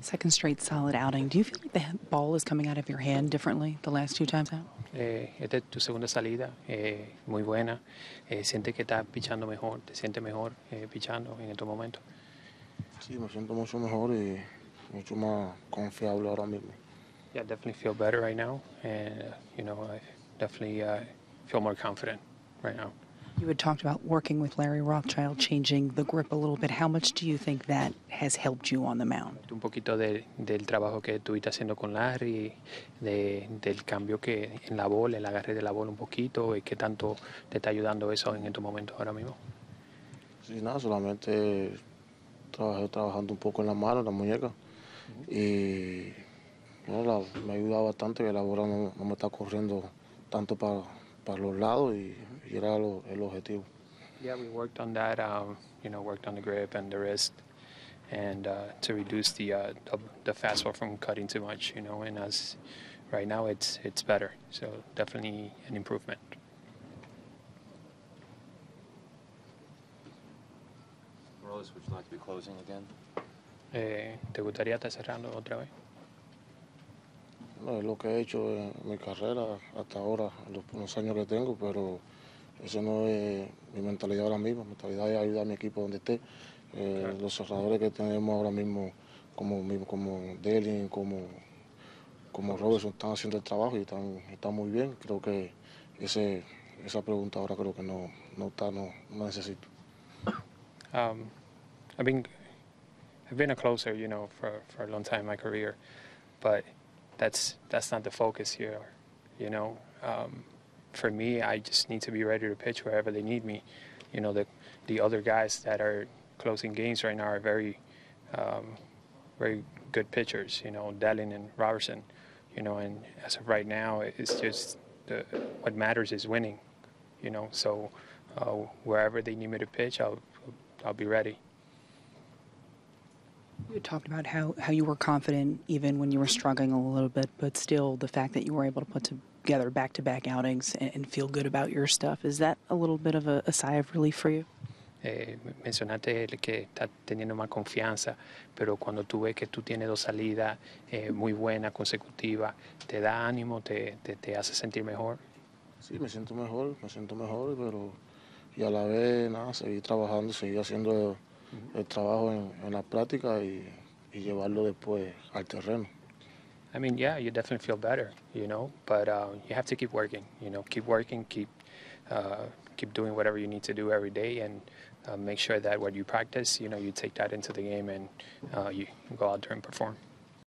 Second straight solid outing. Do you feel like the ball is coming out of your hand differently the last two times out? Esta es tu segunda salida, muy buena. Sientes que estás pichando mejor, te sientes mejor pichando en estos momentos. Sí, me siento mucho mejor y mucho más confiable ahora mismo. Yeah, I definitely feel better right now, and you know, I definitely feel more confident right now. You had talked about working with Larry Rothschild, changing the grip a little bit. How much do you think that has helped you on the mound? Un poquito del trabajo que estuviste haciendo con Larry, del cambio que en la bola, el agarre de la bola un poquito, ¿qué tanto te está ayudando eso en estos momentos ahora mismo? Sí, nada, solamente trabajando un poco en la mano, en la muñeca, y bueno, me ha ayudado bastante que la bola no me está corriendo tanto para los lados y era el objetivo. Yeah, we worked on that, you know, worked on the grip and the wrist, and to reduce the fastball from cutting too much, you know, and as right now it's better, so definitely an improvement. Rose, would you like to be closing again? ¿Te gustaría estar cerrando otra vez? No, es lo que he hecho en mi carrera hasta ahora, los años que tengo, pero eso no es mi mentalidad ahora mismo. Mi mentalidad es ayudar a mi equipo donde esté. Claro. Los cerradores que tenemos ahora mismo, como Dellin, como Robertson, están haciendo el trabajo y están muy bien. Creo que esa pregunta ahora creo que no necesito. I've been a closer, you know, for a long time in my career, but that's not the focus here, you know. For me, I just need to be ready to pitch wherever they need me. You know, the other guys that are closing games right now are very, very good pitchers. You know, Dellin and Robertson. You know, and as of right now, it's just what matters is winning. You know, so wherever they need me to pitch, I'll be ready. You talked about how you were confident even when you were struggling a little bit, but still the fact that you were able to put together back-to-back outings and feel good about your stuff. Is that a little bit of a sigh of relief for you? Mencionaste que estás teniendo más confianza, pero cuando tú ves que tú tienes dos salidas muy buenas, consecutivas, ¿te da ánimo, te hace sentir mejor? Sí, me siento mejor, pero y a la vez, nada, seguir trabajando, seguir haciendo el trabajo en la práctica y llevarlo después al terreno. I mean, yeah, you definitely feel better, you know, but you have to keep working, you know, keep doing whatever you need to do every day, and make sure that what you practice, you know, you take that into the game and you go out there and perform.